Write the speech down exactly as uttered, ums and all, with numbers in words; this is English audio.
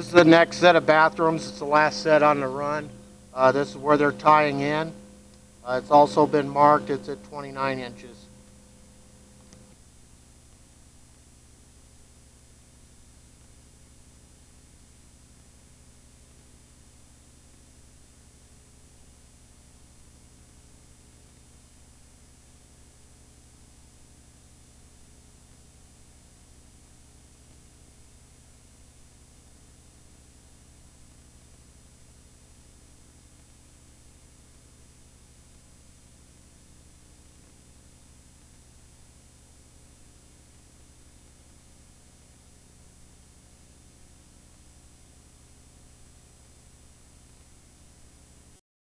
This is the next set of bathrooms. It's the last set on the run. Uh, this is where they're tying in. Uh, it's also been marked. It's at twenty-nine inches.